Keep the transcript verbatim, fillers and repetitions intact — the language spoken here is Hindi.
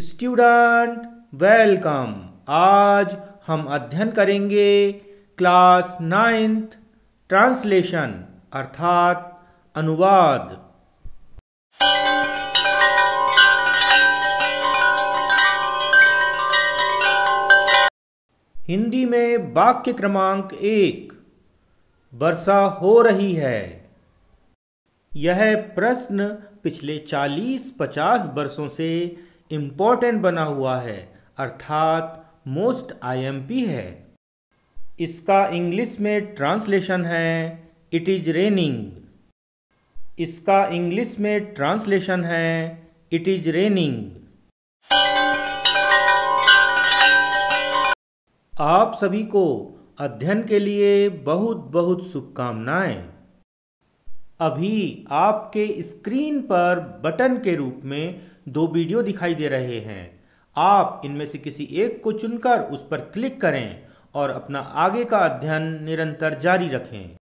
Student welcome. आज हम अध्ययन करेंगे क्लास नाइन्थ ट्रांसलेशन अर्थात अनुवाद। हिंदी में वाक्य क्रमांक एक, वर्षा हो रही है। यह प्रश्न पिछले चालीस पचास वर्षों से इम्पोर्टेंट बना हुआ है अर्थात मोस्ट आईएमपी है। इसका इंग्लिश में ट्रांसलेशन है इट इज रेनिंग। इसका इंग्लिश में ट्रांसलेशन है इट इज रेनिंग। आप सभी को अध्ययन के लिए बहुत बहुत शुभकामनाएं। अभी आपके स्क्रीन पर बटन के रूप में दो वीडियो दिखाई दे रहे हैं। आप इनमें से किसी एक को चुनकर उस पर क्लिक करें और अपना आगे का अध्ययन निरंतर जारी रखें।